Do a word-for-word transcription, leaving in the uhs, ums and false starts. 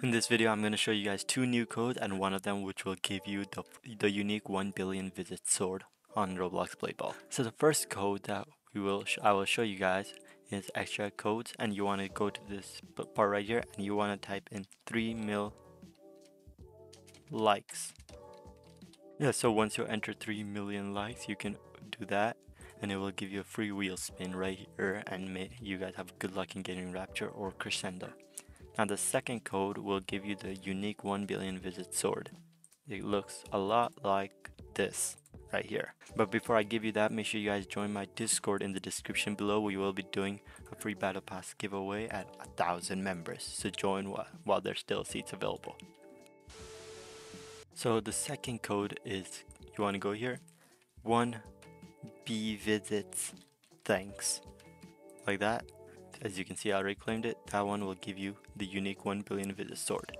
In this video, I'm going to show you guys two new codes and one of them which will give you the, the unique one billion visit sword on Roblox Playball. So the first code that we will sh I will show you guys is extra codes, and you want to go to this part right here and you want to type in three mil likes. Yeah, so once you enter three million likes, you can do that and it will give you a free wheel spin right here, and may you guys have good luck in getting Rapture or Crescendo. Now the second code will give you the unique one billion visit sword. It looks a lot like this right here. But before I give you that, make sure you guys join my Discord in the description below. We will be doing a free battle pass giveaway at a thousand members. So join while, while there's still seats available. So the second code is, you want to go here, one B visits thanks, like that. As you can see, I already claimed it. That one will give you the unique one billion visit sword.